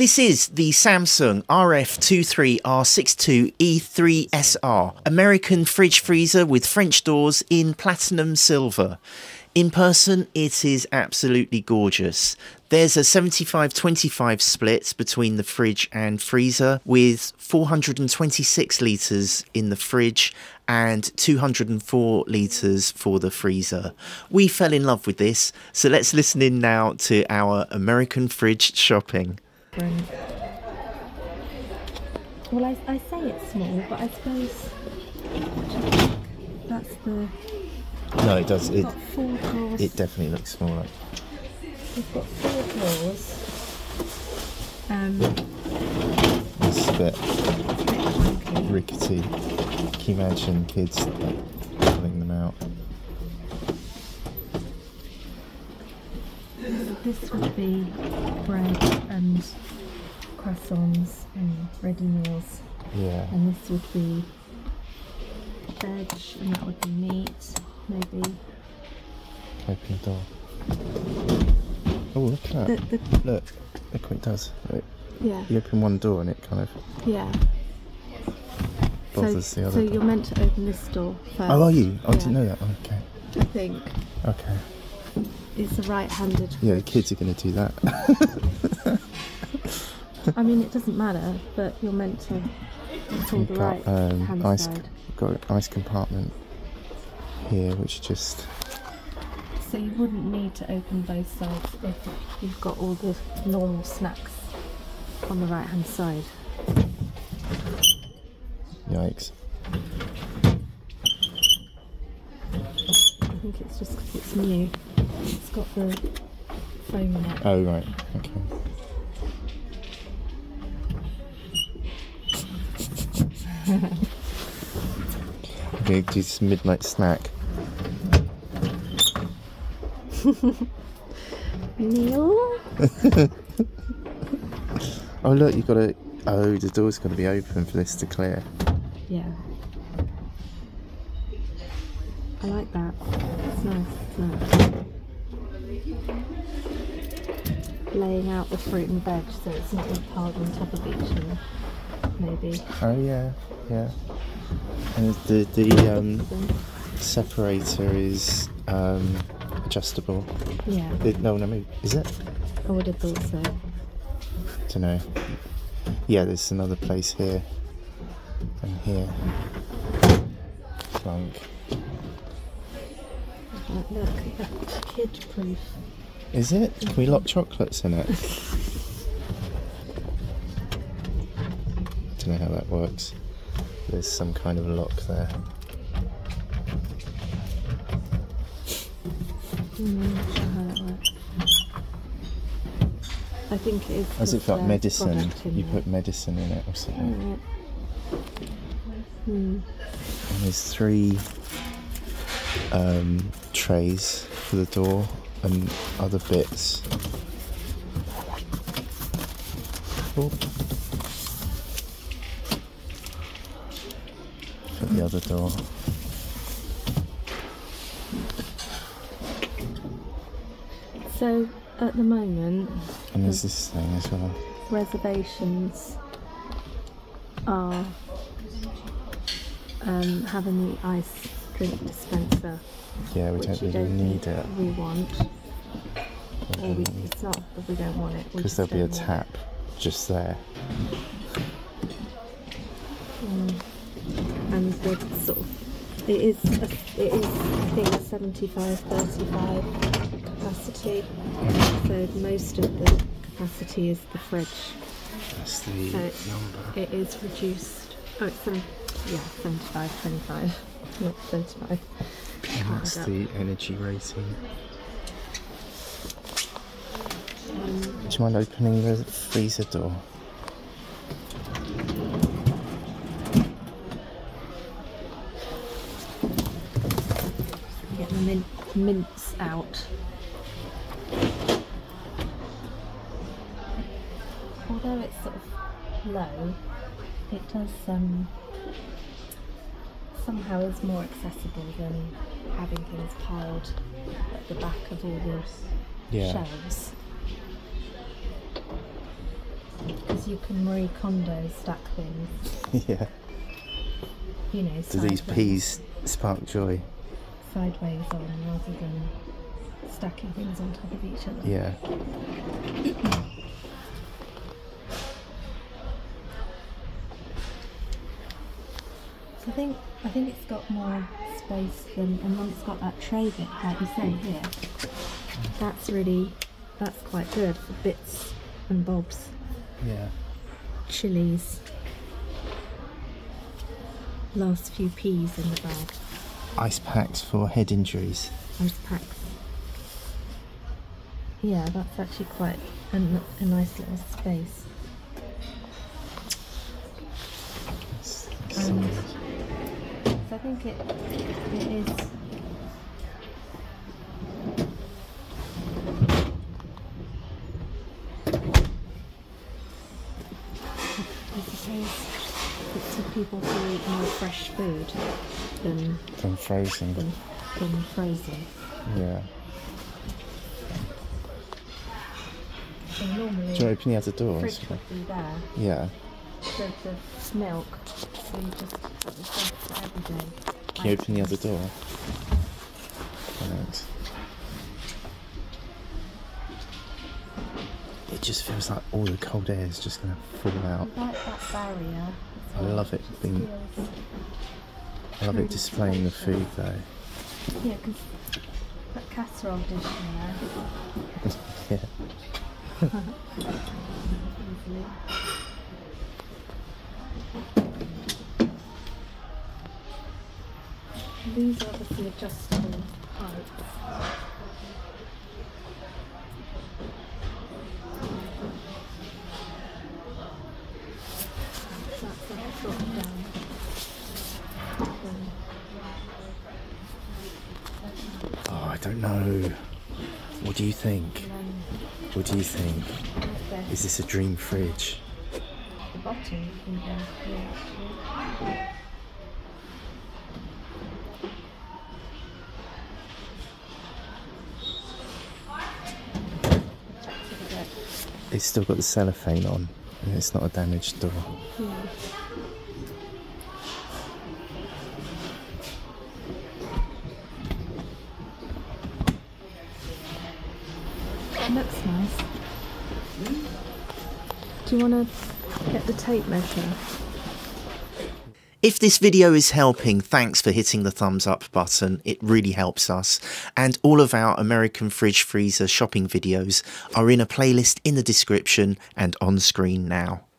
This is the Samsung RF23R62E3SR, American fridge freezer with French doors in platinum silver. In person, it is absolutely gorgeous. There's a 75-25 split between the fridge and freezer, with 426 litres in the fridge and 204 litres for the freezer. We fell in love with this, so let's listen in now to our American fridge shopping. Well, I say it's small, but I suppose that's the... No, it does. It definitely looks smaller. We've got 4 drawers. This bit rickety. Can you imagine kids pulling them out? This would be bread and croissants and ready meals. Yeah. And this would be veg, and that would be meat. Maybe. Open the door. Oh, look at that. Look what it does. Look. Yeah. You open one door and it kind of... Yeah. Bothers the other door. So you're meant to open this door first. Oh, are you? Yeah. I didn't know that. Oh, okay. I think. Okay. It's a right-handed... Yeah, the kids are going to do that. I mean, it doesn't matter, but you're meant to... It's all the right-hand side. We've got an ice compartment here, which just... So you wouldn't need to open both sides if you've got all the normal snacks on the right-hand side. Yikes. I think it's just because it's new. It's got the foam in it. Oh, right. Okay. I'm going to do this midnight snack. Neil? Oh, look, you've got to... Oh, the door's going to be open for this to clear. Yeah. I like that. It's nice, Laying out the fruit and veg so it's not all piled on top of each other, maybe. Oh, yeah, yeah. And the separator is adjustable. Yeah. No, is it? I would have thought so. I don't know. Yeah, there's another place here and here. Plunk. Look, kid-proof. Is it? Can we lock chocolates in it? I don't know how that works. There's some kind of lock there. Not sure how that works. I think it is. As if like medicine, you put medicine in it or something. And there's 3 trays for the door and other bits. Oh. For the other door. So at the moment, and there's this thing as well. Reservations are having the ice drink dispenser. Yeah, we don't really need it. We want. Or it's not that we don't want it. Because there'll be a tap just there. And the sort of it is I think 75-35 capacity. So most of the capacity is the fridge. That's the number. It is reduced. Oh, it's 75-25, not 35. And that's the energy rating. Do you mind opening the freezer door? Get the mints out. Although it's sort of low, it does somehow is more accessible than having things piled at the back of all the shelves. because you can Marie Kondo stack things. Yeah. You know, do these peas spark joy? Sideways on rather than stacking things on top of each other. Yeah. So I think it's got more space than, and once it's got that tray bit, like you say here, that's quite good for bits and bobs. Yeah. Chilies. Last few peas in the bag. Ice packs for head injuries. Ice packs. Yeah, that's actually quite a nice little space. So I think it is. People who eat more fresh food than frozen. Than frozen. Yeah. So normally, do you open the other door? Fridge would be there. Yeah. So the milk. So you just put the stuff for every day. Can you open the other door? Right. It just feels like all the cold air is just going to fall out. I like that barrier. I love it being. I love it displaying the food though. Yeah, because that casserole dish in there. Yeah. These are obviously adjustable heights. I don't know. What do you think? What do you think? Is this a dream fridge? The bottom can go through. It's still got the cellophane on, and it's not a damaged door. Yeah. Looks nice. Do you want to get the tape measure? If this video is helping, thanks for hitting the thumbs up button. It really helps us. And all of our American fridge freezer shopping videos are in a playlist in the description and on screen now.